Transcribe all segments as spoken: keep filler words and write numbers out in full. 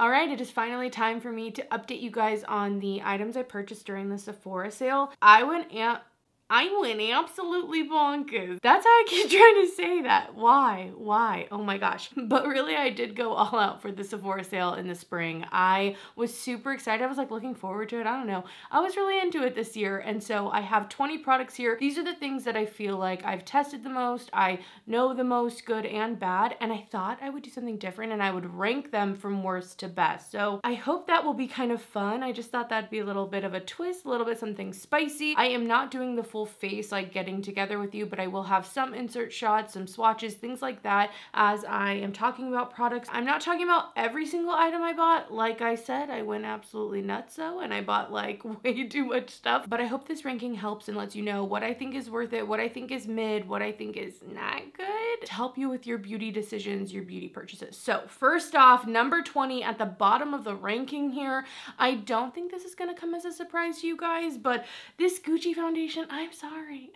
All right, it is finally time for me to update you guys on the items I purchased during the Sephora sale. I went out. I went absolutely bonkers. That's how I keep trying to say that. Why? Why? Oh my gosh. But really, I did go all out for the Sephora sale in the spring. I was super excited. I was like looking forward to it. I don't know. I was really into it this year. And so I have twenty products here. These are the things that I feel like I've tested the most. I know the most, good and bad. And I thought I would do something different and I would rank them from worst to best. So I hope that will be kind of fun. I just thought that'd be a little bit of a twist, a little bit something spicy. I am not doing the full face like getting together with you, but I will have some insert shots, some swatches, things like that as I am talking about products. I'm not talking about every single item I bought. Like I said, I went absolutely nutso and I bought like way too much stuff, but I hope this ranking helps and lets you know what I think is worth it, what I think is mid, what I think is not good, to help you with your beauty decisions, your beauty purchases. So first off, number twenty at the bottom of the ranking here. I don't think this is gonna come as a surprise to you guys, but this Gucci foundation, I I'm sorry.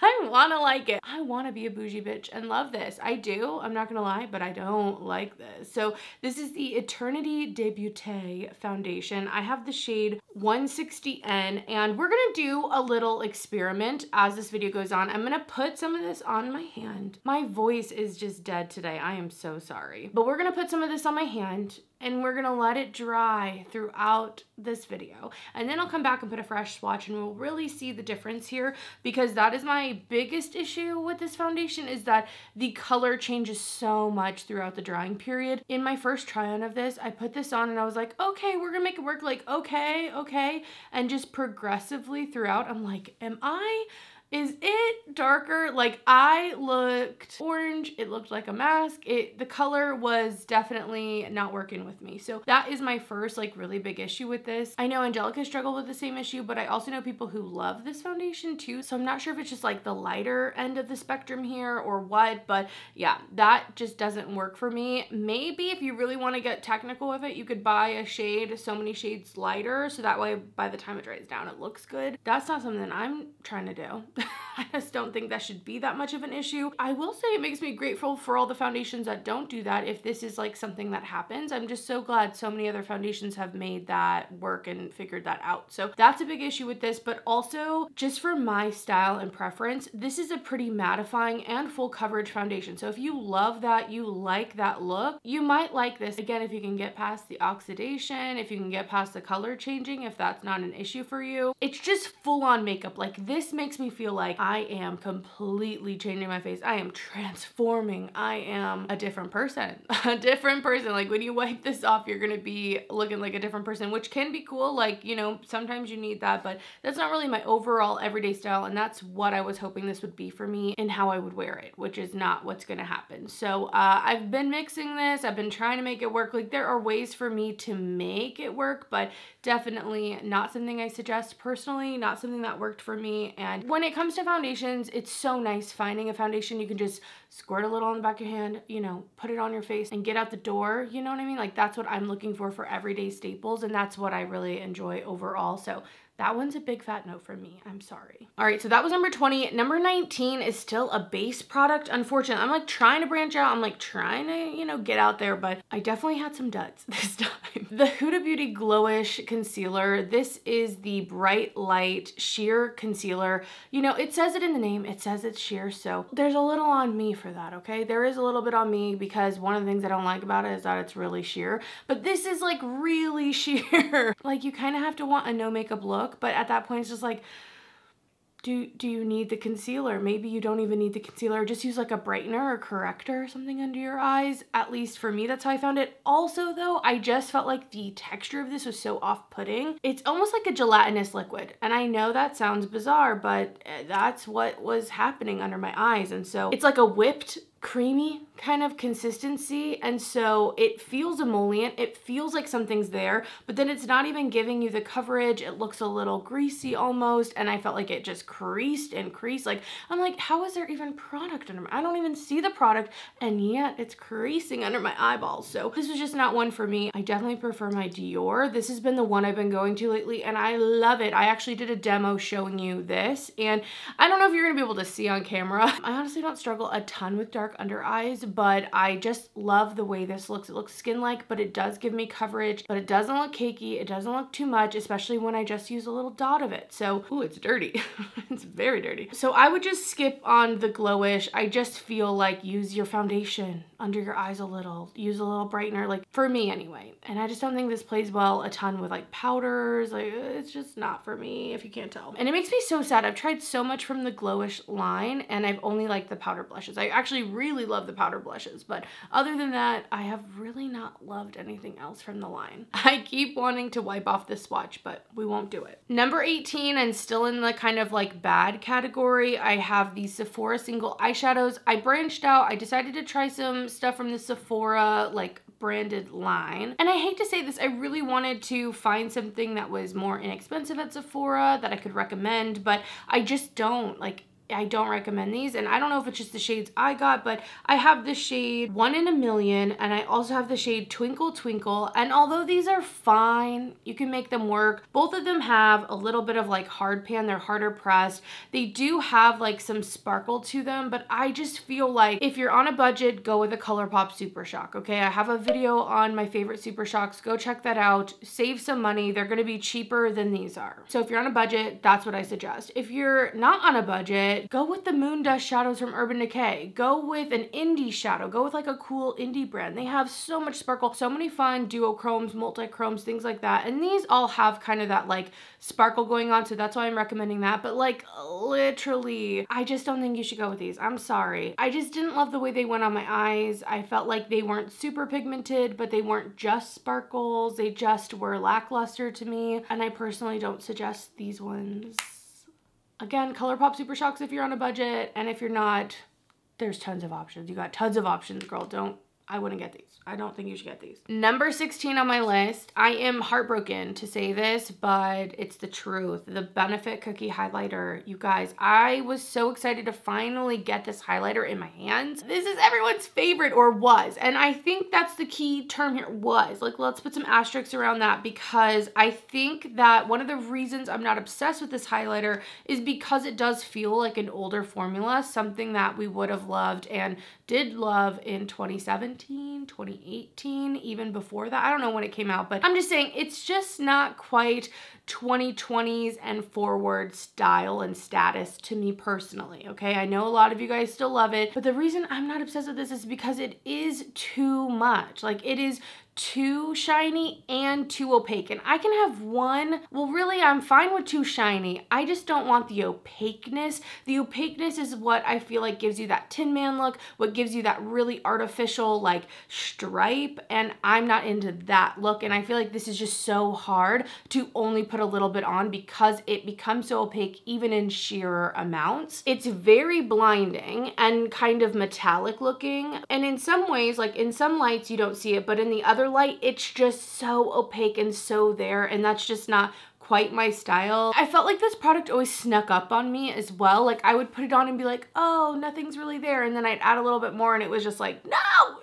I wanna like it. I wanna be a bougie bitch and love this. I do, I'm not gonna lie, but I don't like this. So this is the Eternite de Beatue foundation. I have the shade one sixty N and we're gonna do a little experiment as this video goes on. I'm gonna put some of this on my hand. My voice is just dead today. I am so sorry. But we're gonna put some of this on my hand and we're gonna let it dry throughout this video. And then I'll come back and put a fresh swatch and we'll really see the difference here, because that is my biggest issue with this foundation, is that the color changes so much throughout the drying period. In my first try on of this, I put this on and I was like, okay, we're gonna make it work, like, okay, okay. And just progressively throughout, I'm like, am I? Is it darker? Like, I looked orange, it looked like a mask, it the color was definitely not working with me. So that is my first like really big issue with this. I know Angelica struggled with the same issue, but I also know people who love this foundation too, so I'm not sure if it's just like the lighter end of the spectrum here or what, but yeah, that just doesn't work for me. Maybe if you really want to get technical with it, you could buy a shade so many shades lighter, so that way by the time it dries down it looks good. That's not something I'm trying to do. I just don't think that should be that much of an issue. I will say it makes me grateful for all the foundations that don't do that. If this is like something that happens, I'm just so glad so many other foundations have made that work and figured that out. So that's a big issue with this, but also just for my style and preference, this is a pretty mattifying and full coverage foundation. So if you love that, you like that look, you might like this. Again, if you can get past the oxidation, if you can get past the color changing, if that's not an issue for you, it's just full on makeup. Like, this makes me feel like I am completely changing my face. I am transforming. I am a different person, a different person. Like, when you wipe this off, you're gonna be looking like a different person, which can be cool. Like, you know, sometimes you need that, but that's not really my overall everyday style. And that's what I was hoping this would be for me and how I would wear it, which is not what's gonna happen. So uh, I've been mixing this. I've been trying to make it work. Like, there are ways for me to make it work, but definitely not something I suggest personally, not something that worked for me. And when it comes to foundations, it's so nice finding a foundation you can just squirt a little on the back of your hand, you know, put it on your face and get out the door, you know what I mean? Like, that's what I'm looking for for everyday staples, and that's what I really enjoy overall. So that one's a big fat no for me. I'm sorry. All right, so that was number twenty. Number nineteen is still a base product, unfortunately. I'm like trying to branch out. I'm like trying to, you know, get out there, but I definitely had some duds this time. The Huda Beauty GloWish Concealer. This is the Bright Light Sheer Concealer. You know, it says it in the name. It says it's sheer, so there's a little on me for that, okay? There is a little bit on me, because one of the things I don't like about it is that it's really sheer, but this is like really sheer. Like, you kind of have to want a no makeup look, but at that point it's just like, do do you need the concealer? Maybe you don't even need the concealer. Just use like a brightener or corrector or something under your eyes. At least for me, that's how I found it. Also though, I just felt like the texture of this was so off-putting. It's almost like a gelatinous liquid, and I know that sounds bizarre, but that's what was happening under my eyes. And so it's like a whipped creamy kind of consistency, and so it feels emollient, it feels like something's there, but then it's not even giving you the coverage. It looks a little greasy almost, and I felt like it just creased and creased. Like, I'm like, how is there even product under my, I don't even see the product, and yet it's creasing under my eyeballs. So this was just not one for me. I definitely prefer my Dior. This has been the one I've been going to lately, and I love it. I actually did a demo showing you this, and I don't know if you're gonna be able to see on camera. I honestly don't struggle a ton with dark under eyes, but I just love the way this looks. It looks skin-like, but it does give me coverage, but it doesn't look cakey. It doesn't look too much, especially when I just use a little dot of it. So, ooh, it's dirty. It's very dirty. So I would just skip on the GloWish. I just feel like use your foundation under your eyes a little. Use a little brightener, like for me anyway. And I just don't think this plays well a ton with like powders. Like it's just not for me, if you can't tell. And it makes me so sad. I've tried so much from the GloWish line and I've only liked the powder blushes. I actually really love the powder blushes, but other than that, I have really not loved anything else from the line. I keep wanting to wipe off this swatch, but we won't do it. Number eighteen, and still in the kind of like bad category, I have these Sephora single eyeshadows. I branched out. I decided to try some stuff from the Sephora like branded line. And I hate to say this, I really wanted to find something that was more inexpensive at Sephora that I could recommend, but I just don't. Like, I don't recommend these, and I don't know if it's just the shades I got, but I have the shade One in a Million, and I also have the shade Twinkle Twinkle, and although these are fine, you can make them work. Both of them have a little bit of like hard pan, they're harder pressed. They do have like some sparkle to them, but I just feel like if you're on a budget, go with a ColourPop Super Shock, okay? I have a video on my favorite Super Shocks, go check that out, save some money, they're gonna be cheaper than these are. So if you're on a budget, that's what I suggest. If you're not on a budget, go with the Moon Dust shadows from Urban Decay. Go with an indie shadow. Go with like a cool indie brand. They have so much sparkle, so many fun duochromes, multi-chromes, things like that. And these all have kind of that like sparkle going on, so that's why I'm recommending that. But like literally, I just don't think you should go with these. I'm sorry. I just didn't love the way they went on my eyes. I felt like they weren't super pigmented, but they weren't just sparkles. They just were lackluster to me. And I personally don't suggest these ones. Again, ColourPop Super Shocks if you're on a budget, and if you're not, there's tons of options. You got tons of options, girl. Don't, I wouldn't get these. I don't think you should get these. Number sixteen on my list, I am heartbroken to say this, but it's the truth. The Benefit Cookie Highlighter. You guys, I was so excited to finally get this highlighter in my hands. This is everyone's favorite, or was, and I think that's the key term here, was. Like, let's put some asterisks around that, because I think that one of the reasons I'm not obsessed with this highlighter is because it does feel like an older formula, something that we would have loved and did love in twenty seventeen, twenty eighteen, even before that. I don't know when it came out, but I'm just saying it's just not quite twenty twenties and forward style and status to me personally, okay? I know a lot of you guys still love it, but the reason I'm not obsessed with this is because it is too much. Like, it is too shiny and too opaque, and I can have one. Well, really, I'm fine with too shiny. I just don't want the opaqueness. The opaqueness is what I feel like gives you that Tin Man look, what gives you that really artificial like stripe, and I'm not into that look, and I feel like this is just so hard to only put a little bit on because it becomes so opaque even in sheerer amounts. It's very blinding and kind of metallic looking, and in some ways, like in some lights you don't see it, but in the other light, it's just so opaque and so there, and that's just not quite my style. I felt like this product always snuck up on me as well. Like, I would put it on and be like, oh, nothing's really there, and then I'd add a little bit more and it was just like, no,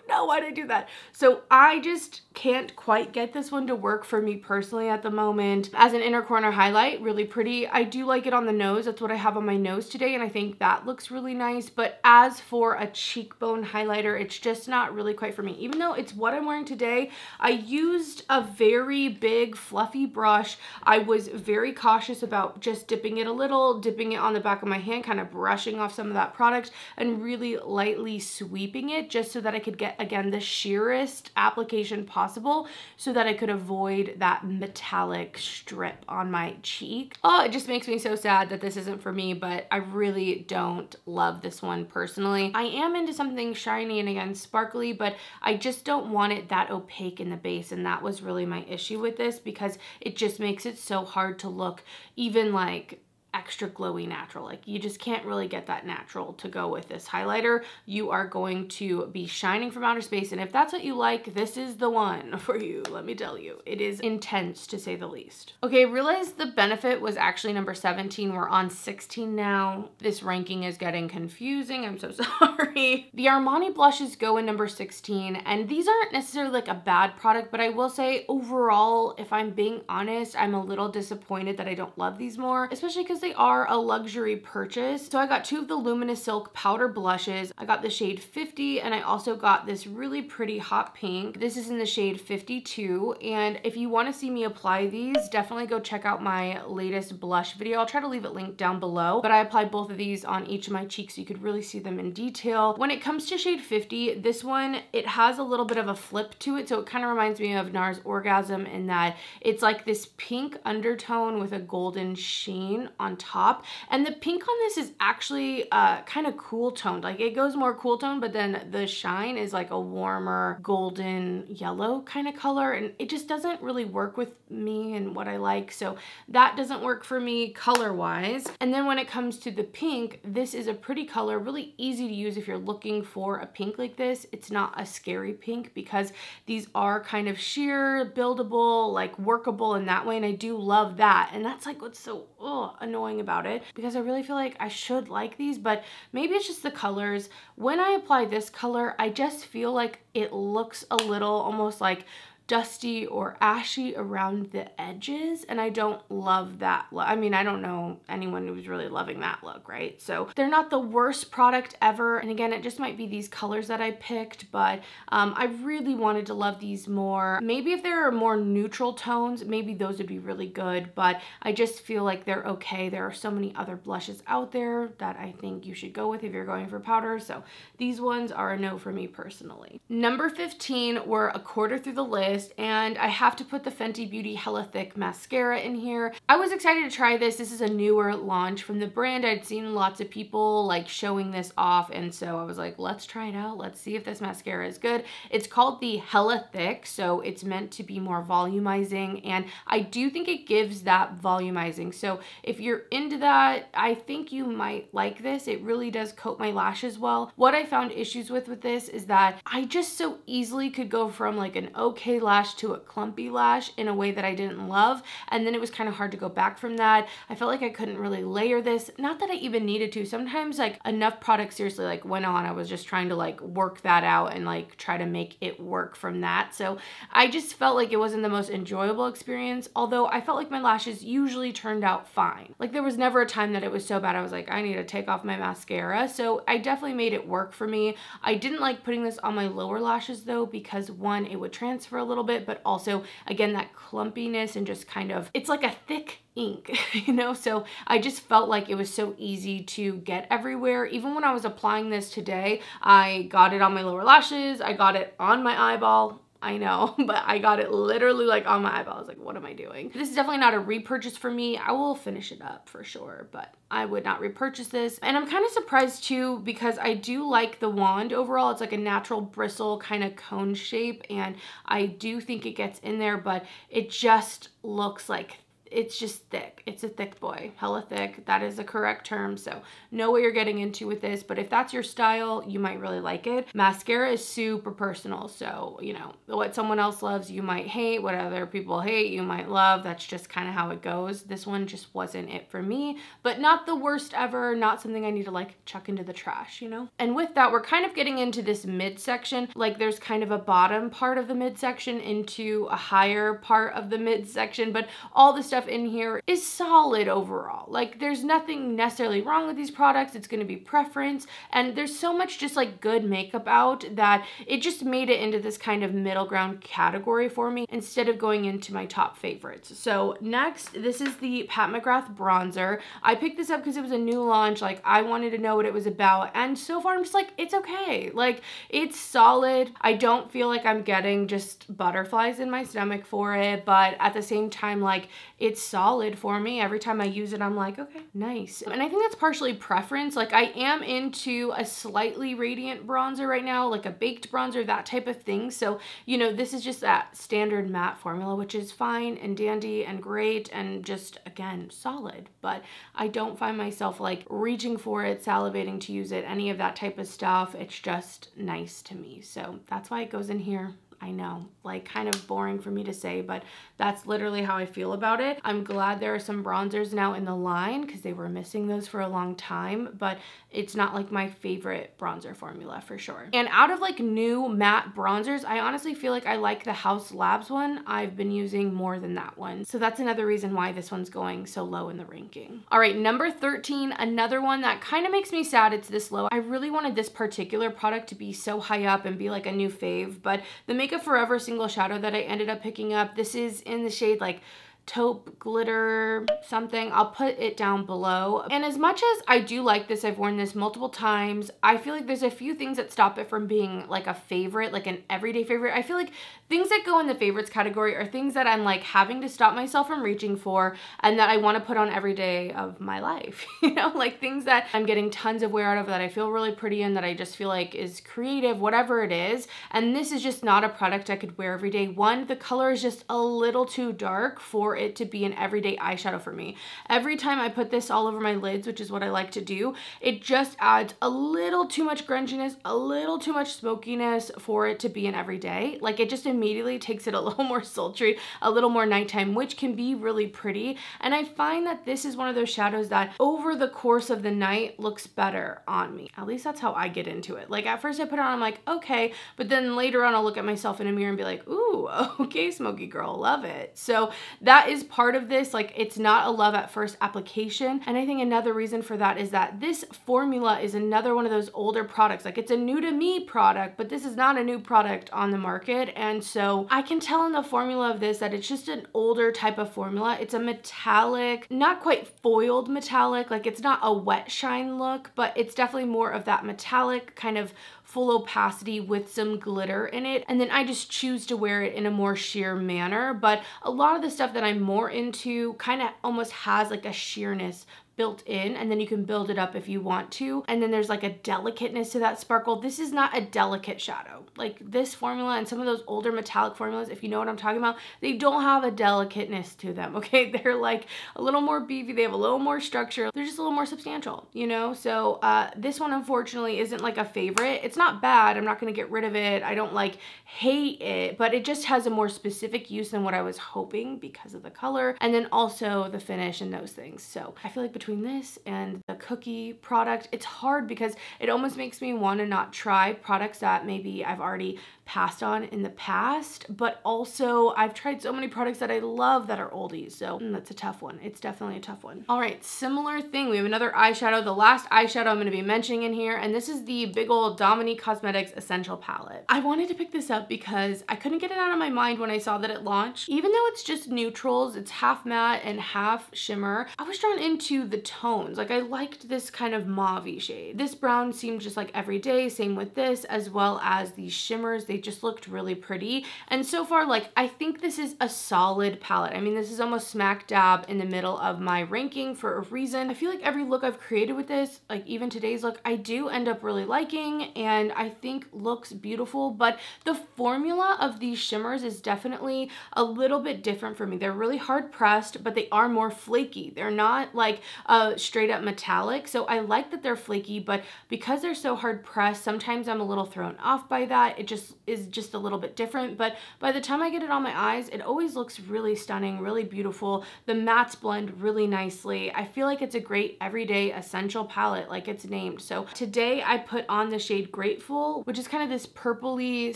no, why'd I do that? So I just can't quite get this one to work for me personally at the moment. As an inner corner highlight, really pretty. I do like it on the nose. That's what I have on my nose today, and I think that looks really nice, but as for a cheekbone highlighter, it's just not really quite for me. Even though it's what I'm wearing today, I used a very big fluffy brush. I would was very cautious about just dipping it a little, dipping it on the back of my hand, kind of brushing off some of that product and really lightly sweeping it just so that I could get, again, the sheerest application possible so that I could avoid that metallic strip on my cheek. Oh, it just makes me so sad that this isn't for me, but I really don't love this one personally. I am into something shiny and, again, sparkly, but I just don't want it that opaque in the base, and that was really my issue with this because it just makes it so hard to look even like extra glowy natural. Like, you just can't really get that natural to go with this highlighter. You are going to be shining from outer space, and if that's what you like, this is the one for you, let me tell you. It is intense, to say the least. Okay, I realized the Benefit was actually number seventeen. We're on sixteen now. This ranking is getting confusing. I'm so sorry. The Armani blushes go in number sixteen, and these aren't necessarily like a bad product, but I will say overall, if I'm being honest, I'm a little disappointed that I don't love these more, especially because they really are a luxury purchase. So I got two of the Luminous Silk powder blushes. I got the shade fifty, and I also got this really pretty hot pink. This is in the shade fifty-two, and if you want to see me apply these, definitely go check out my latest blush video. I'll try to leave it linked down below, but I applied both of these on each of my cheeks so you could really see them in detail. When it comes to shade fifty, this one, it has a little bit of a flip to it, so it kind of reminds me of Nars Orgasm in that it's like this pink undertone with a golden sheen on top, and the pink on this is actually uh, kind of cool toned. Like it goes more cool tone, but then the shine is like a warmer golden yellow kind of color, and it just doesn't really work with me and what I like, so that doesn't work for me color wise. And then when it comes to the pink, this is a pretty color, really easy to use if you're looking for a pink like this. It's not a scary pink because these are kind of sheer, buildable, like workable in that way, and I do love that. And that's like what's so ugh, annoying about it, because I really feel like I should like these, but maybe it's just the colors. When I apply this color, I just feel like it looks a little almost like dusty or ashy around the edges, and I don't love that look. I mean, I don't know anyone who's really loving that look, right? So they're not the worst product ever, and again, it just might be these colors that I picked, but um, I really wanted to love these more. Maybe if there are more neutral tones, maybe those would be really good, but I just feel like they're okay. There are so many other blushes out there that I think you should go with if you're going for powder, so these ones are a no for me personally. Number fifteen, we're a quarter through the list, and I have to put the Fenty Beauty Hella Thick Mascara in here. I was excited to try this. This is a newer launch from the brand. I'd seen lots of people like showing this off, and so I was like, let's try it out. Let's see if this mascara is good. It's called the Hella Thick, so it's meant to be more volumizing, and I do think it gives that volumizing. So if you're into that, I think you might like this. It really does coat my lashes well. What I found issues with with this is that I just so easily could go from like an okay lash to a clumpy lash in a way that I didn't love, and then it was kind of hard to go back from that. I felt like I couldn't really layer this, not that I even needed to. Sometimes like enough products seriously like went on, I was just trying to like work that out and like try to make it work from that, so I just felt like it wasn't the most enjoyable experience, although I felt like my lashes usually turned out fine. Like there was never a time that it was so bad I was like, I need to take off my mascara, so I definitely made it work for me. I didn't like putting this on my lower lashes though, because one, it would transfer a little little bit, but also again that clumpiness and just kind of, it's like a thick ink, you know, so I just felt like it was so easy to get everywhere. Even when I was applying this today, I got it on my lower lashes, I got it on my eyeball, I know, but I got it literally like on my eyeball. I was like, what am I doing? This is definitely not a repurchase for me. I will finish it up for sure, but I would not repurchase this. And I'm kind of surprised too, because I do like the wand overall. It's like a natural bristle kind of cone shape, and I do think it gets in there, but it just looks like it's just thick. It's a thick boy, hella thick. That is the correct term, so know what you're getting into with this, but if that's your style, you might really like it. Mascara is super personal, so you know, what someone else loves, you might hate. What other people hate, you might love. That's just kind of how it goes. This one just wasn't it for me, but not the worst ever, not something I need to like chuck into the trash, you know? And with that, we're kind of getting into this midsection. Like there's kind of a bottom part of the midsection into a higher part of the midsection, but all the stuff in here is solid overall. Like there's nothing necessarily wrong with these products. It's going to be preference, and there's so much just like good makeup out that it just made it into this kind of middle ground category for me instead of going into my top favorites. So next, this is the Pat McGrath bronzer. I picked this up because it was a new launch. Like I wanted to know what it was about, and so far I'm just like, it's okay. Like it's solid. I don't feel like I'm getting just butterflies in my stomach for it, but at the same time, like it's It's solid for me. Every time I use it, I'm like, okay, nice. And I think that's partially preference. Like I am into a slightly radiant bronzer right now, like a baked bronzer, that type of thing. So, you know, this is just that standard matte formula, which is fine and dandy and great and just, again, solid. But I don't find myself like reaching for it, salivating to use it, any of that type of stuff. It's just nice to me. So that's why it goes in here. I know, like, kind of boring for me to say, but that's literally how I feel about it. I'm glad there are some bronzers now in the line because they were missing those for a long time, but it's not like my favorite bronzer formula for sure. And out of like new matte bronzers, I honestly feel like I like the Haus Labs one. I've been using more than that one. So that's another reason why this one's going so low in the ranking. All right, number thirteen, another one that kind of makes me sad it's this low. I really wanted this particular product to be so high up and be like a new fave, but the Makeup Forever single shadow that I ended up picking up, this is in the shade like taupe glitter something. I'll put it down below. And as much as I do like this, I've worn this multiple times, I feel like there's a few things that stop it from being like a favorite, like an everyday favorite. I feel like things that go in the favorites category are things that I'm like having to stop myself from reaching for and that I want to put on every day of my life, you know, like things that I'm getting tons of wear out of, that I feel really pretty in, that I just feel like is creative, whatever it is. And this is just not a product I could wear every day. One, the color is just a little too dark for it to be an everyday eyeshadow for me. Every time I put this all over my lids, which is what I like to do, it just adds a little too much grunginess, a little too much smokiness for it to be an everyday. Like, it just immediately takes it a little more sultry, a little more nighttime, which can be really pretty. And I find that this is one of those shadows that over the course of the night looks better on me. At least that's how I get into it. Like, at first I put it on, I'm like, okay, but then later on I'll look at myself in a mirror and be like, ooh, okay, smoky girl, love it. So that is part of this. Like, it's not a love at first application. And I think another reason for that is that this formula is another one of those older products. Like, it's a new to me product, but this is not a new product on the market. And so I can tell in the formula of this that it's just an older type of formula. It's a metallic, not quite foiled metallic, like it's not a wet shine look, but it's definitely more of that metallic kind of full opacity with some glitter in it. And then I just choose to wear it in a more sheer manner. But a lot of the stuff that I'm more into kind of almost has like a sheerness built in, and then you can build it up if you want to. And then there's like a delicateness to that sparkle. This is not a delicate shadow. Like, this formula and some of those older metallic formulas, if you know what I'm talking about, they don't have a delicateness to them, okay? They're like a little more beefy. They have a little more structure. They're just a little more substantial, you know? So uh, this one, unfortunately, isn't like a favorite. It's not bad. I'm not gonna get rid of it. I don't like hate it, but it just has a more specific use than what I was hoping because of the color and then also the finish and those things. So I feel like between between this and the Cookie product, it's hard because it almost makes me want to not try products that maybe I've already passed on in the past, but also I've tried so many products that I love that are oldies. So mm, that's a tough one. It's definitely a tough one. All right, similar thing. We have another eyeshadow, the last eyeshadow I'm going to be mentioning in here, and this is the big old Dominique Cosmetics Essential Palette. I wanted to pick this up because I couldn't get it out of my mind when I saw that it launched. Even though it's just neutrals, it's half matte and half shimmer, I was drawn into the the tones. Like, I liked this kind of mauve-y shade. This brown seemed just like everyday, same with this, as well as these shimmers. They just looked really pretty. And so far, like, I think this is a solid palette. I mean, this is almost smack dab in the middle of my ranking for a reason. I feel like every look I've created with this, like even today's look, I do end up really liking, and I think looks beautiful, but the formula of these shimmers is definitely a little bit different for me. They're really hard pressed, but they are more flaky. They're not like Uh, straight up metallic. So I like that they're flaky, but because they're so hard pressed, sometimes I'm a little thrown off by that. It just is just a little bit different, but by the time I get it on my eyes, it always looks really stunning, really beautiful. The mattes blend really nicely. I feel like it's a great everyday essential palette, like it's named. So today I put on the shade Grateful, which is kind of this purpley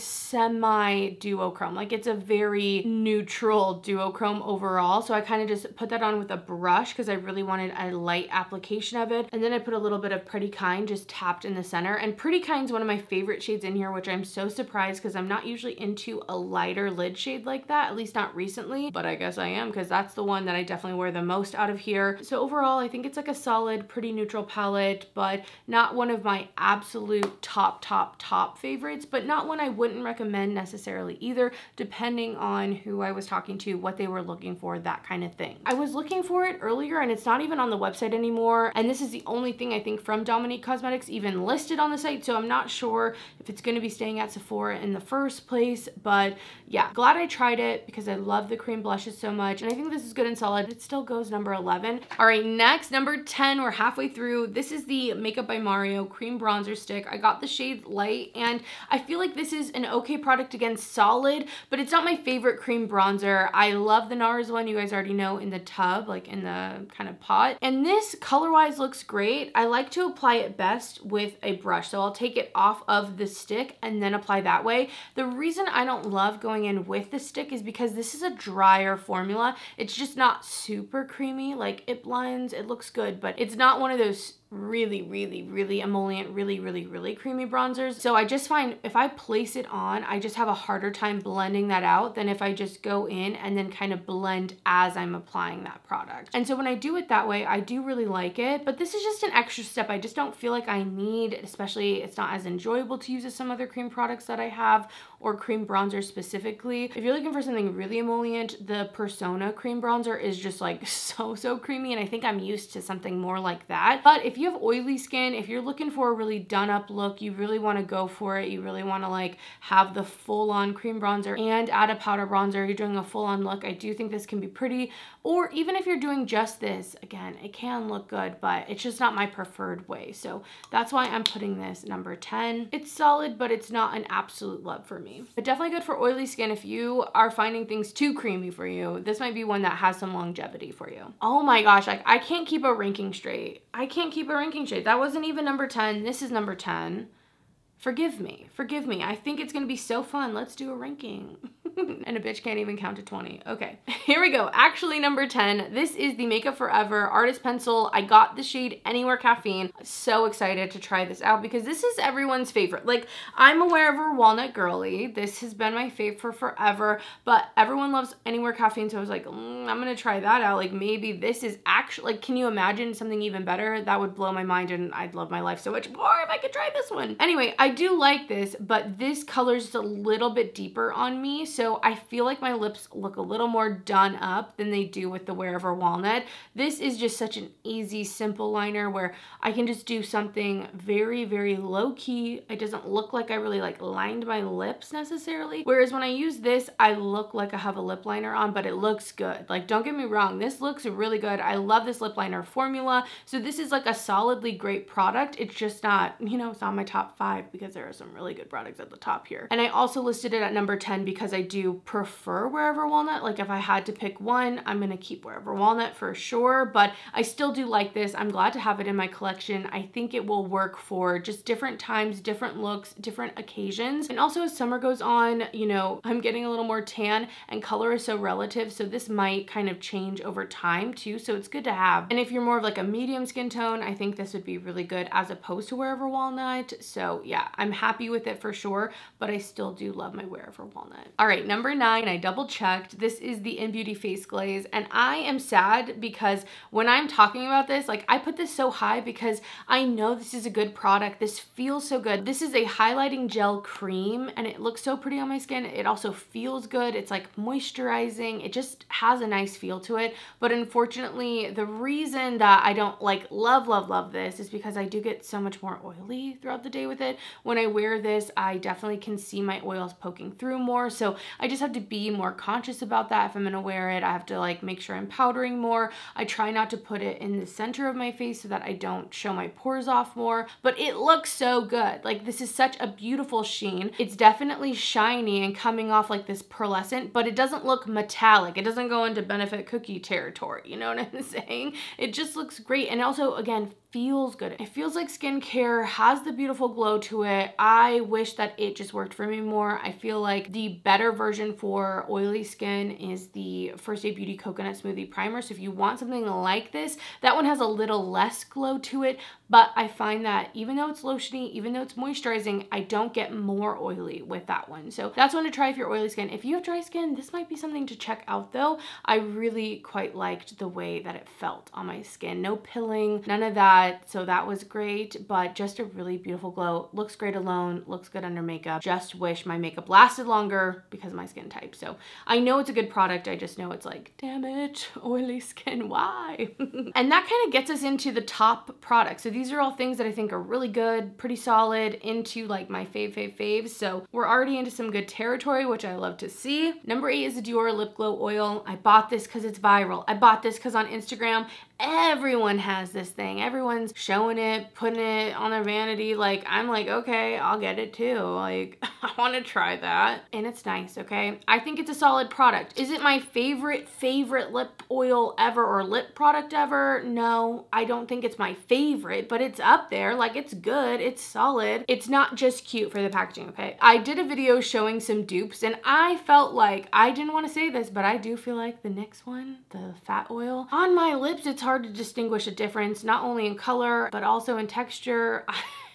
semi duochrome. Like, it's a very neutral duochrome overall. So I kind of just put that on with a brush because I really wanted a light application of it. And then I put a little bit of Pretty Kind just tapped in the center. And Pretty Kind's one of my favorite shades in here, which I'm so surprised because I'm not usually into a lighter lid shade like that, at least not recently, but I guess I am because that's the one that I definitely wear the most out of here. So overall, I think it's like a solid, pretty neutral palette, but not one of my absolute top, top, top favorites, but not one I wouldn't recommend necessarily either, depending on who I was talking to, what they were looking for, that kind of thing. I was looking for it earlier and it's not even on the website anymore, and this is the only thing I think from Dominique Cosmetics even listed on the site, so I'm not sure if it's going to be staying at Sephora in the first place. But yeah, glad I tried it because I love the cream blushes so much. And I think this is good and solid. It still goes number eleven. All right, next, number ten, we're halfway through. This is the Makeup by Mario Cream Bronzer Stick. I got the shade Light, and I feel like this is an okay product, again, solid, but it's not my favorite cream bronzer. I love the Nars one, you guys already know, in the tub, like in the kind of pot. And this color-wise looks great. I like to apply it best with a brush, so I'll take it off of the stick and then apply that way. The reason I don't love going in with the stick is because this is a drier formula. It's just not super creamy. Like, it blends, it looks good, but it's not one of those really, really, really emollient, really, really, really creamy bronzers. So I just find if I place it on, I just have a harder time blending that out than if I just go in and then kind of blend as I'm applying that product. And so when I do it that way, I do really like it, but this is just an extra step. I just don't feel like I need, especially it's not as enjoyable to use as some other cream products that I have, or cream bronzer specifically. If you're looking for something really emollient, the Persona cream bronzer is just like so, so creamy, and I think I'm used to something more like that. But if you have oily skin, if you're looking for a really done up look, you really want to go for it, you really want to like have the full on cream bronzer and add a powder bronzer, you're doing a full on look, I do think this can be pretty. Or even if you're doing just this, again, it can look good, but it's just not my preferred way. So that's why I'm putting this number ten. It's solid, but it's not an absolute love for me. But definitely good for oily skin. If you are finding things too creamy for you, this might be one that has some longevity for you. Oh my gosh, like I can't keep a ranking straight. I can't keep a ranking shade. That wasn't even number ten. This is number ten. Forgive me. Forgive me. I think it's going to be so fun. Let's do a ranking. And a bitch can't even count to twenty. Okay, here we go. Actually, number ten. This is the Makeup Forever Artist Pencil. I got the shade Anywhere Caffeine. So excited to try this out because this is everyone's favorite. Like, I'm aware of a walnut girly. This has been my fave for forever, but everyone loves Anywhere Caffeine, so I was like, mm, I'm going to try that out. Like, maybe this is actually, like, can you imagine something even better? That would blow my mind, and I'd love my life so much more if I could try this one. Anyway, I I do like this, but this color is just a little bit deeper on me, so I feel like my lips look a little more done up than they do with the Wherever Walnut. This is just such an easy, simple liner where I can just do something very, very low-key. It doesn't look like I really like lined my lips necessarily, whereas when I use this, I look like I have a lip liner on, but it looks good. Like, don't get me wrong, this looks really good. I love this lip liner formula, so this is like a solidly great product. It's just not, you know, it's not my top five, because there are some really good products at the top here. And I also listed it at number ten because I do prefer Wherever Walnut. Like, if I had to pick one, I'm gonna keep Wherever Walnut for sure, but I still do like this. I'm glad to have it in my collection. I think it will work for just different times, different looks, different occasions. And also as summer goes on, you know, I'm getting a little more tan and color is so relative, so this might kind of change over time too, so it's good to have. And if you're more of like a medium skin tone, I think this would be really good as opposed to Wherever Walnut. So yeah, I'm happy with it for sure, but I still do love my Wherever Walnut. All right, number nine, I double checked. This is the Innbeauty Face Glaze, and I am sad because when I'm talking about this, like, I put this so high because I know this is a good product. This feels so good. This is a highlighting gel cream, and it looks so pretty on my skin. It also feels good. It's like moisturizing. It just has a nice feel to it, but unfortunately, the reason that I don't like love, love, love this is because I do get so much more oily throughout the day with it. When I wear this, I definitely can see my oils poking through more, so I just have to be more conscious about that. If I'm gonna wear it, I have to like make sure I'm powdering more. I try not to put it in the center of my face so that I don't show my pores off more, but it looks so good. Like, this is such a beautiful sheen. It's definitely shiny and coming off like this pearlescent, but it doesn't look metallic. It doesn't go into Benefit Cookie territory, you know what I'm saying? It just looks great, and also, again, feels good. It feels like skincare, has the beautiful glow to it. I wish that it just worked for me more. I feel like the better version for oily skin is the First Aid Beauty Coconut Smoothie Primer. So if you want something like this, that one has a little less glow to it, but I find that even though it's lotiony, even though it's moisturizing, I don't get more oily with that one. So that's one to try if you're oily skin. If you have dry skin, this might be something to check out though. I really quite liked the way that it felt on my skin. No pilling, none of that. got, so that was great, but just a really beautiful glow. Looks great alone, looks good under makeup. Just wish my makeup lasted longer because of my skin type. So I know it's a good product, I just know it's like, damn it, oily skin, why? And that kind of gets us into the top products. So these are all things that I think are really good, pretty solid, into like my fave, fave, faves. So we're already into some good territory, which I love to see. Number eight is the Dior Lip Glow Oil. I bought this because it's viral. I bought this because on Instagram, everyone has this thing. Everyone's showing it, putting it on their vanity. Like, I'm like, okay, I'll get it too. Like, I want to try that. And it's nice, okay? I think it's a solid product. Is it my favorite, favorite lip oil ever or lip product ever? No, I don't think it's my favorite, but it's up there. Like, it's good. It's solid. It's not just cute for the packaging, okay? I did a video showing some dupes, and I felt like, I didn't want to say this, but I do feel like the next one, the fat oil, on my lips, it's hard hard to distinguish a difference, not only in color, but also in texture.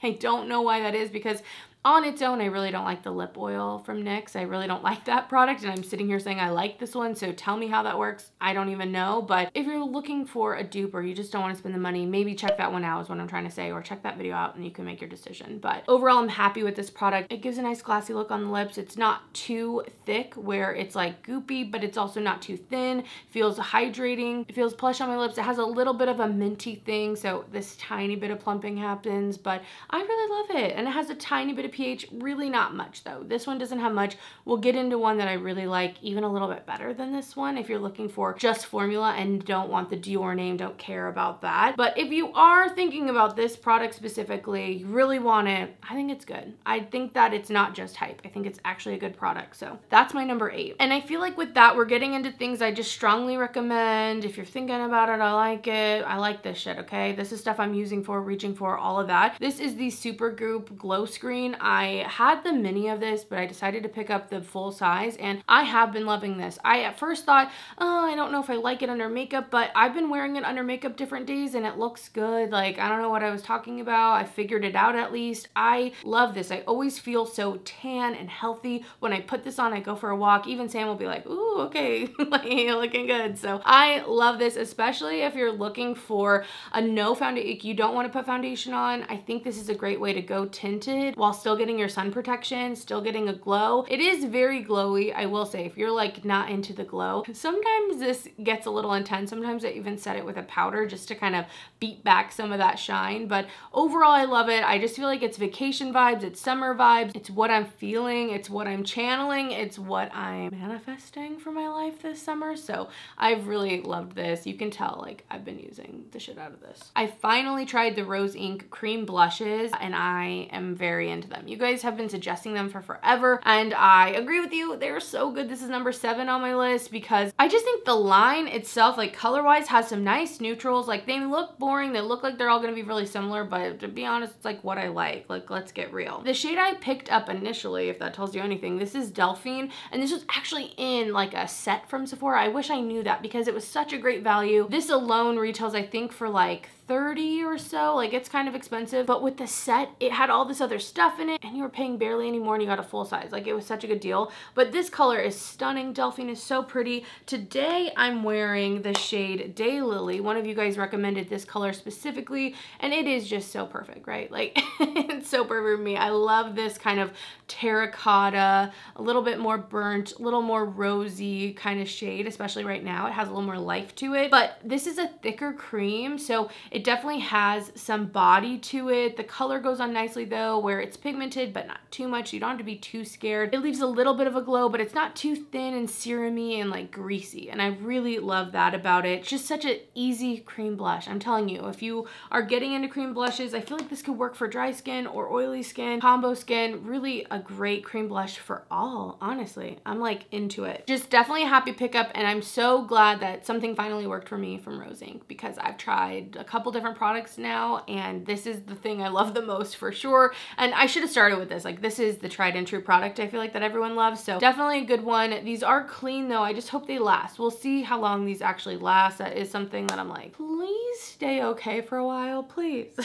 I don't know why that is, because on its own, I really don't like the lip oil from NYX. I really don't like that product, and I'm sitting here saying I like this one, so tell me how that works. I don't even know, but if you're looking for a dupe or you just don't want to spend the money, maybe check that one out is what I'm trying to say, or check that video out and you can make your decision. But overall, I'm happy with this product. It gives a nice glossy look on the lips. It's not too thick where it's like goopy, but it's also not too thin. Feels hydrating. It feels plush on my lips. It has a little bit of a minty thing, so this tiny bit of plumping happens, but I really love it, and it has a tiny bit of pH, really not much though. This one doesn't have much. We'll get into one that I really like even a little bit better than this one if you're looking for just formula and don't want the Dior name, don't care about that. But if you are thinking about this product specifically, you really want it, I think it's good. I think that it's not just hype. I think it's actually a good product. So that's my number eight. And I feel like with that, we're getting into things I just strongly recommend. If you're thinking about it, I like it. I like this shit, okay? This is stuff I'm using for, reaching for, all of that. This is the Supergoop Glowscreen. I had the mini of this, but I decided to pick up the full size, and I have been loving this. I at first thought, oh, I don't know if I like it under makeup, but I've been wearing it under makeup different days and it looks good. Like, I don't know what I was talking about. I figured it out at least. I love this. I always feel so tan and healthy. When I put this on, I go for a walk. Even Sam will be like, ooh, okay, like, you're looking good. So I love this, especially if you're looking for a no foundation, you don't want to put foundation on. I think this is a great way to go tinted while still getting your sun protection, still getting a glow. It is very glowy, I will say, if you're like not into the glow. Sometimes this gets a little intense. Sometimes I even set it with a powder just to kind of beat back some of that shine. But overall, I love it. I just feel like it's vacation vibes, it's summer vibes, it's what I'm feeling, it's what I'm channeling, it's what I'm manifesting for my life this summer. So I've really loved this. You can tell, like, I've been using the shit out of this. I finally tried the Rose Inc cream blushes, and I am very into them. You guys have been suggesting them for forever, and I agree with you. They're so good. This is number seven on my list because I just think the line itself, like color-wise, has some nice neutrals. Like, they look boring. They look like they're all going to be really similar, but to be honest, it's like what I like. Like, let's get real. The shade I picked up initially, if that tells you anything, this is Delphine, and this was actually in like a set from Sephora. I wish I knew that because it was such a great value. This alone retails, I think, for like thirty or so. Like, it's kind of expensive, but with the set, it had all this other stuff in it, and you were paying barely any more and you got a full size. Like, it was such a good deal. But this color is stunning. Delphine is so pretty. Today I'm wearing the shade Daylily. One of you guys recommended this color specifically, and it is just so perfect, right? Like, it's so perfect for me. I love this kind of terracotta, a little bit more burnt, a little more rosy kind of shade, especially right now. It has a little more life to it, but this is a thicker cream, so it definitely has some body to it. The color goes on nicely though, where it's pigmented, but not too much. You don't have to be too scared. It leaves a little bit of a glow, but it's not too thin and serumy and like greasy. And I really love that about it. It's just such an easy cream blush. I'm telling you, if you are getting into cream blushes, I feel like this could work for dry skin or oily skin, combo skin, really a great cream blush for all, honestly. I'm like into it. Just definitely a happy pickup. And I'm so glad that something finally worked for me from Rose Inc because I've tried a couple different products now, and this is the thing I love the most for sure. And I should have started with this. Like, this is the tried and true product I feel like that everyone loves, so definitely a good one. These are clean though. I just hope they last. We'll see how long these actually last. That is something that I'm like, please stay okay for a while, please.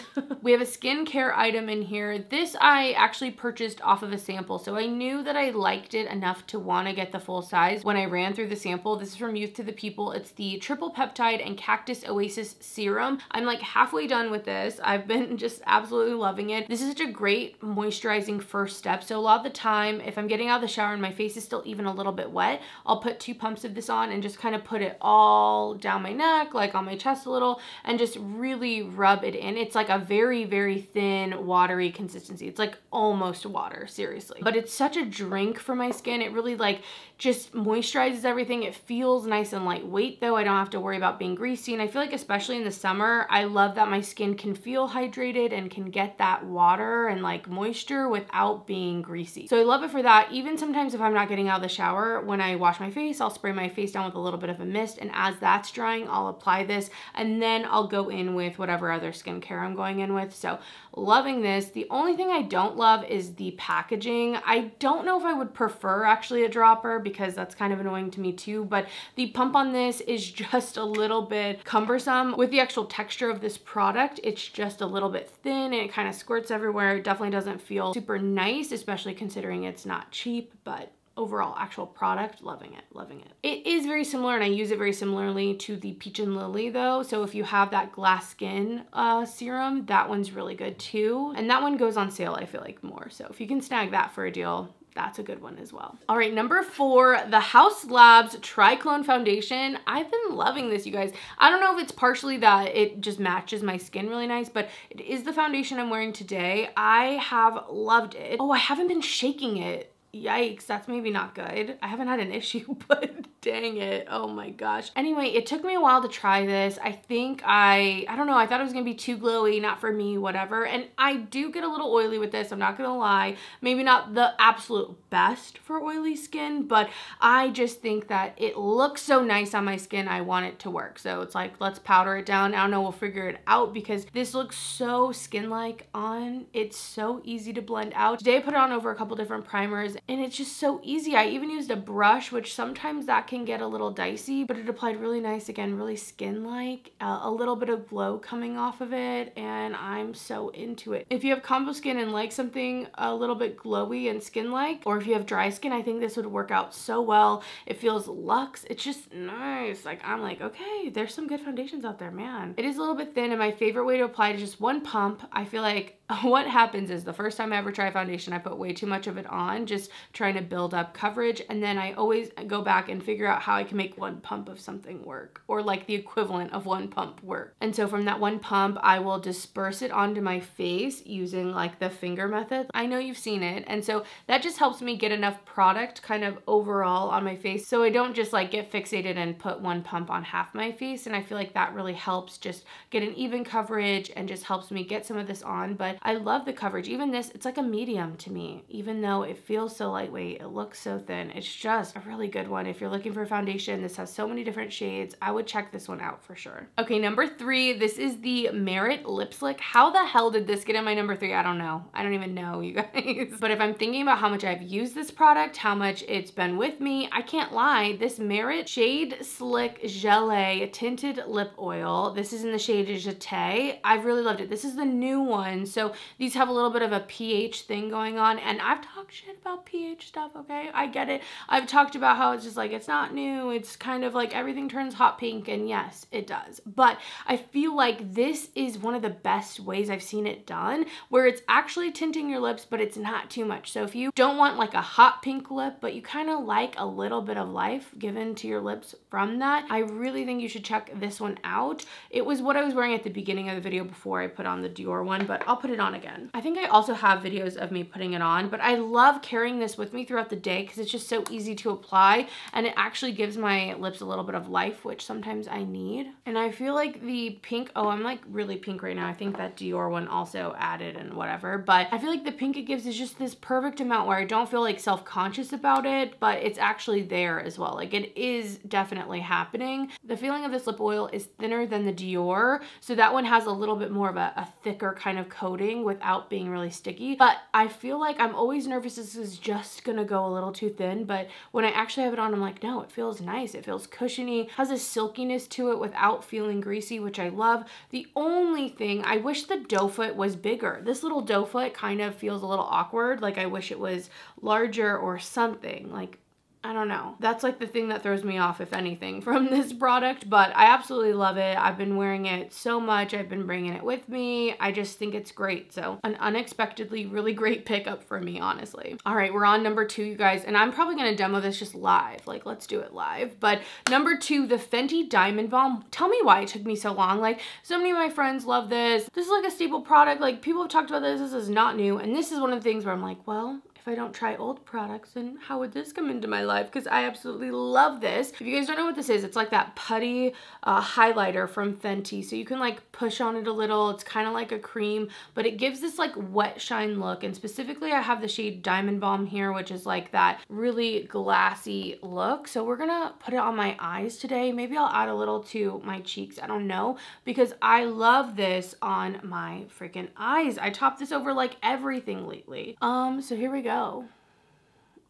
We have a skincare item in here. This I actually purchased off of a sample, so I knew that I liked it enough to want to get the full size when I ran through the sample. This is from Youth to the People. It's the Triple Peptide and Cactus Oasis Serum. I'm like halfway done with this. I've been just absolutely loving it. This is such a great moisturizing first step. So a lot of the time, if I'm getting out of the shower and my face is still even a little bit wet, I'll put two pumps of this on and just kind of put it all down my neck, like on my chest a little, and just really rub it in. It's like a very, very thin, watery consistency. It's like almost water, seriously. But it's such a drink for my skin. It really like just moisturizes everything. It feels nice and lightweight though. I don't have to worry about being greasy. And I feel like especially in the summer, I love that my skin can feel hydrated and can get that water and like moisture without being greasy. So I love it for that. Even sometimes if I'm not getting out of the shower, when I wash my face, I'll spray my face down with a little bit of a mist. And as that's drying, I'll apply this and then I'll go in with whatever other skincare I'm going in with. So loving this. The only thing I don't love is the packaging. I don't know if I would prefer actually a dropper because that's kind of annoying to me too, but the pump on this is just a little bit cumbersome. With the actual texture of this product, it's just a little bit thin and it kind of squirts everywhere. It definitely doesn't feel super nice, especially considering it's not cheap, but overall actual product, loving it, loving it. It is very similar and I use it very similarly to the Peach and Lily though. So if you have that glass skin uh, serum, that one's really good too. And that one goes on sale, I feel like more. So if you can snag that for a deal, that's a good one as well. All right, number four, the Haus Labs Triclone Foundation. I've been loving this, you guys. I don't know if it's partially that it just matches my skin really nice, but it is the foundation I'm wearing today. I have loved it. Oh, I haven't been shaking it. Yikes, that's maybe not good. I haven't had an issue, but dang it. Oh my gosh. Anyway, it took me a while to try this. I think I, I don't know, I thought it was gonna be too glowy, not for me, whatever. And I do get a little oily with this, I'm not gonna lie. Maybe not the absolute best for oily skin, but I just think that it looks so nice on my skin, I want it to work. So it's like, let's powder it down. I don't know, we'll figure it out because this looks so skin-like on. It's so easy to blend out. Today I put it on over a couple different primers and it's just so easy. I even used a brush, which sometimes that can get a little dicey, but it applied really nice, again, really skin-like, uh, a little bit of glow coming off of it, and I'm so into it. If you have combo skin and like something a little bit glowy and skin-like, or if you have dry skin, I think this would work out so well. It feels luxe. It's just nice. Like, I'm like, okay, there's some good foundations out there, man. It is a little bit thin, and my favorite way to apply it is just one pump. I feel like what happens is the first time I ever try foundation, I put way too much of it on, just trying to build up coverage. And then I always go back and figure out how I can make one pump of something work, or like the equivalent of one pump work. And so from that one pump, I will disperse it onto my face using like the finger method. I know you've seen it. And so that just helps me get enough product kind of overall on my face. So I don't just like get fixated and put one pump on half my face. And I feel like that really helps just get an even coverage and just helps me get some of this on. But I love the coverage. Even this, it's like a medium to me. Even though it feels so lightweight, it looks so thin. It's just a really good one. If you're looking for a foundation, this has so many different shades. I would check this one out for sure. Okay, number three, this is the Merit Lip Slick. How the hell did this get in my number three? I don't know. I don't even know, you guys. But if I'm thinking about how much I've used this product, how much it's been with me, I can't lie. This Merit Shade Slick Gelée Tinted Lip Oil. This is in the shade Jeté. I've really loved it. This is the new one. So So these have a little bit of a pH thing going on, and I've talked shit about pH stuff, okay? I get it. I've talked about how it's just like, it's not new. It's kind of like everything turns hot pink, and yes, it does. But I feel like this is one of the best ways I've seen it done, where it's actually tinting your lips, but it's not too much. So if you don't want like a hot pink lip, but you kind of like a little bit of life given to your lips from that, I really think you should check this one out. It was what I was wearing at the beginning of the video before I put on the Dior one, but I'll put it on again. I think I also have videos of me putting it on, but I love carrying this with me throughout the day because it's just so easy to apply and it actually gives my lips a little bit of life, which sometimes I need. And I feel like the pink, oh, I'm like really pink right now. I think that Dior one also added and whatever, but I feel like the pink it gives is just this perfect amount where I don't feel like self-conscious about it, but it's actually there as well. Like it is definitely happening. The feeling of this lip oil is thinner than the Dior, so that one has a little bit more of a, a thicker kind of coat without being really sticky, but I feel like I'm always nervous this is just gonna go a little too thin, but when I actually have it on, I'm like, no, it feels nice. It feels cushiony, has a silkiness to it without feeling greasy, which I love. The only thing, I wish the doe foot was bigger. This little doe foot kind of feels a little awkward. Like I wish it was larger or something. Like I don't know. That's like the thing that throws me off, if anything, from this product, but I absolutely love it. I've been wearing it so much. I've been bringing it with me. I just think it's great. So an unexpectedly really great pickup for me, honestly. All right, we're on number two, you guys, and I'm probably gonna demo this just live. Like, let's do it live. But number two, the Fenty Diamond Bomb. Tell me why it took me so long. Like, so many of my friends love this. This is like a staple product. Like, people have talked about this. This is not new. And this is one of the things where I'm like, well, I don't try old products, and how would this come into my life? Because I absolutely love this. If you guys don't know what this is, it's like that putty uh, highlighter from Fenty. So you can like push on it a little. It's kind of like a cream, but it gives this like wet shine look. And specifically I have the shade Diamond Bomb here, which is like that really glassy look. So we're gonna put it on my eyes today. Maybe I'll add a little to my cheeks, I don't know, because I love this on my freaking eyes. I top this over like everything lately. Um, so here we go.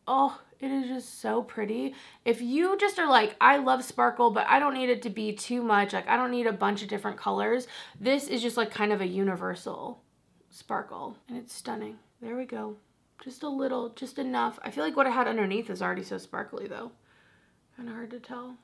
Oh, it is just so pretty. If you just are like, I love sparkle, but I don't need it to be too much. Like, I don't need a bunch of different colors. This is just like kind of a universal sparkle, and it's stunning. There we go. Just a little, just enough. I feel like what I had underneath is already so sparkly though. Kind of hard to tell.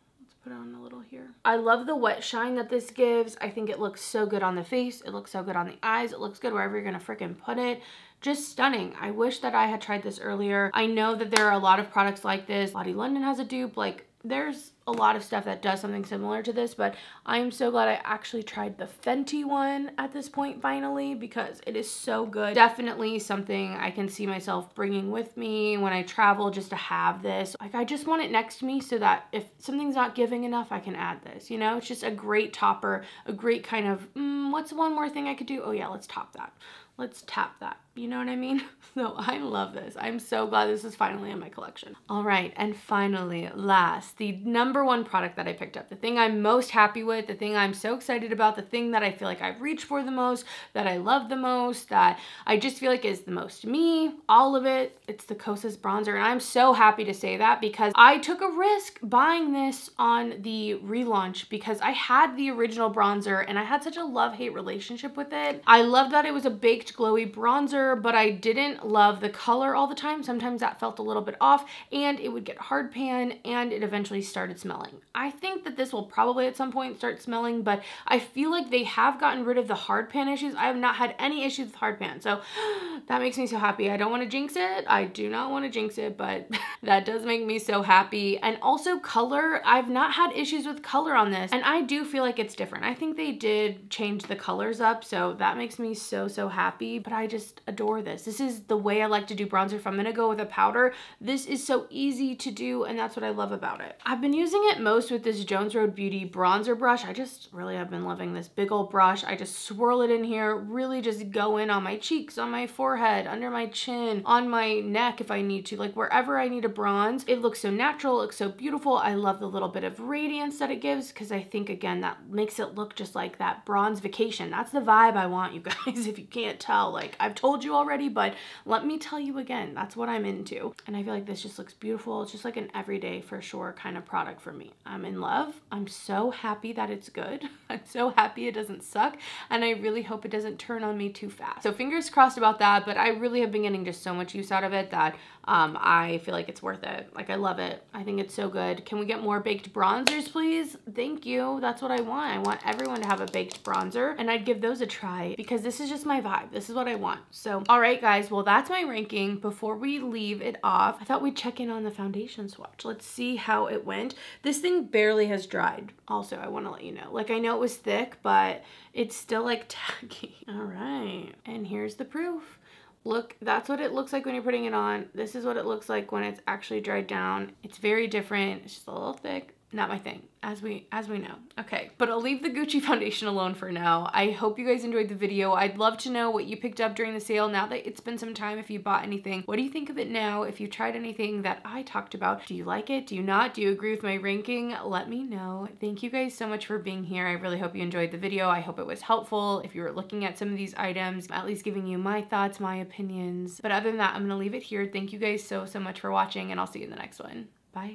Put on a little here. I love the wet shine that this gives. I think it looks so good on the face. It looks so good on the eyes. It looks good wherever you're gonna freaking put it. Just stunning. I wish that I had tried this earlier. I know that there are a lot of products like this. Lottie London has a dupe. Like, there's a lot of stuff that does something similar to this, but I'm so glad I actually tried the Fenty one at this point finally, because it is so good. Definitely something I can see myself bringing with me when I travel, just to have this. Like, I just want it next to me so that if something's not giving enough, I can add this, you know? It's just a great topper, a great kind of, mm, what's one more thing I could do? Oh yeah, let's top that. Let's tap that. You know what I mean? So I love this. I'm so glad this is finally in my collection. All right, and finally, last, the number one product that I picked up, the thing I'm most happy with, the thing I'm so excited about, the thing that I feel like I've reached for the most, that I love the most, that I just feel like is the most me, all of it. It's the Kosas Bronzer, and I'm so happy to say that because I took a risk buying this on the relaunch, because I had the original bronzer and I had such a love-hate relationship with it. I love that it was a big glowy bronzer, but I didn't love the color all the time. Sometimes that felt a little bit off, and it would get hard pan, and it eventually started smelling. I think that this will probably at some point start smelling, but I feel like they have gotten rid of the hard pan issues. I have not had any issues with hard pan, so that makes me so happy. I don't want to jinx it. I do not want to jinx it, but that does make me so happy. And also color, I've not had issues with color on this, and I do feel like it's different. I think they did change the colors up, so that makes me so, so happy. But I just adore this. This is the way I like to do bronzer. If I'm gonna go with a powder, this is so easy to do, and that's what I love about it. I've been using it most with this Jones Road Beauty bronzer brush. I just really have been loving this big old brush. I just swirl it in here, really just go in on my cheeks, on my forehead, under my chin, on my neck if I need to, like wherever I need a bronze. It looks so natural, it looks so beautiful. I love the little bit of radiance that it gives, because I think, again, that makes it look just like that bronze vacation. That's the vibe I want, you guys, if you can't tell. Like, I've told you already, but let me tell you again, that's what I'm into. And I feel like this just looks beautiful. It's just like an everyday for sure kind of product for me. I'm in love. I'm so happy that it's good. I'm so happy it doesn't suck, and I really hope it doesn't turn on me too fast. So fingers crossed about that, but I really have been getting just so much use out of it that um, I feel like it's worth it. Like, I love it. I think it's so good. Can we get more baked bronzers, please? Thank you. That's what I want. I want everyone to have a baked bronzer, and I'd give those a try, because this is just my vibe. This is what I want. So, all right, guys, well, that's my ranking. Before we leave it off, I thought we'd check in on the foundation swatch. Let's see how it went. This thing barely has dried. Also, I want to let you know, like, I know it was thick, but it's still like tacky. All right, and here's the proof. Look, that's what it looks like when you're putting it on. This is what it looks like when it's actually dried down. It's very different. It's just a little thick. Not my thing, as we as we know. Okay, but I'll leave the Gucci foundation alone for now. I hope you guys enjoyed the video. I'd love to know what you picked up during the sale, now that it's been some time, if you bought anything. What do you think of it now? If you tried anything that I talked about, do you like it? Do you not? Do you agree with my ranking? Let me know. Thank you guys so much for being here. I really hope you enjoyed the video. I hope it was helpful. If you were looking at some of these items, I'm at least giving you my thoughts, my opinions. But other than that, I'm gonna leave it here. Thank you guys so, so much for watching, and I'll see you in the next one. Bye.